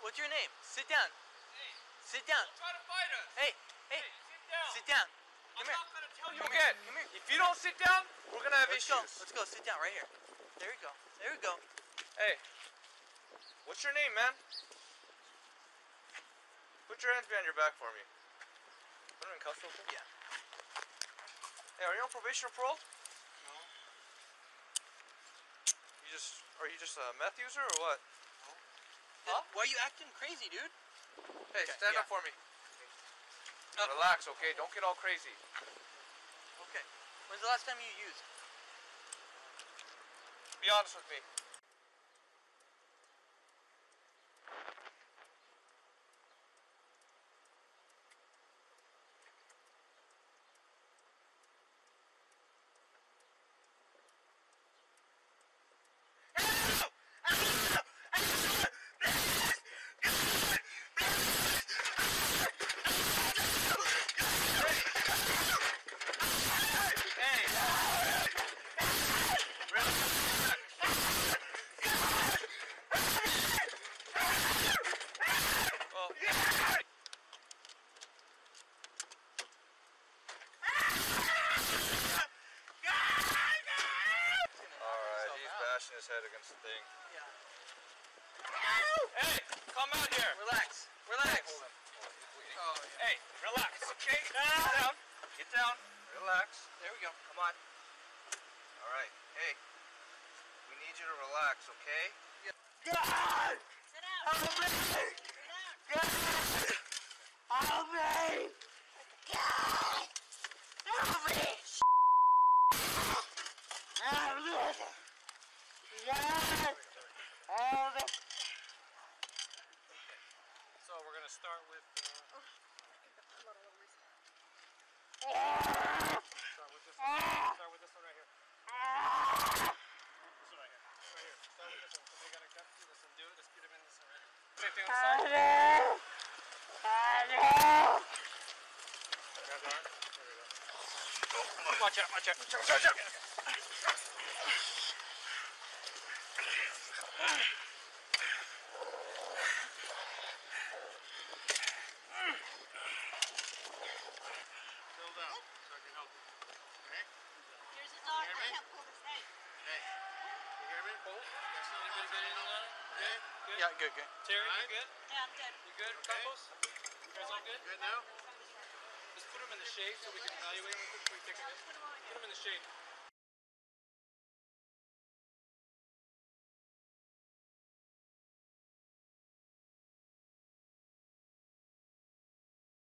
What's your name? Sit down. Hey. Sit down. Don't try to fight us. Hey. Hey. Sit down. Sit down. Come here. I'm not going to tell you again. Come here. If you don't sit down, we're going to have issues. Let's go. Sit down right here. There you go. There you go. Hey. What's your name, man? Put your hands behind your back for me. Put them in cuffs real quick. Yeah. Hey, are you on probation or parole? No. You just, are you just a meth user or what? No. Huh? Why are you acting crazy, dude? Hey, okay, stand up for me. Okay. Relax, okay? Don't get all crazy. Okay. When's the last time you used? Be honest with me. His head against the thing. Yeah. Hey, come out here. Relax. Relax. Hey, hold him. Oh, yeah. Hey, relax. Okay. Get down. Get down. Relax. There we go. Come on. All right. Hey, we need you to relax, okay? Yeah. God! Sit down. Help me! Sit down. God! Help me! God! Help me! Help me! Yes! So we're going to start with start with this one right here. This one right here. Right here. Start with this one. So we got to cut through this and do it. Let's get him in this one right here. Same thing on the side. Grab the arm. There we go. Oh, watch out, watch out. Watch out. Yeah, good, good. Terry, you good? Yeah, I'm good. You good, Couples? You guys all good? Good now? Just put them in the shade so we can evaluate them quickly. Put them in the shade.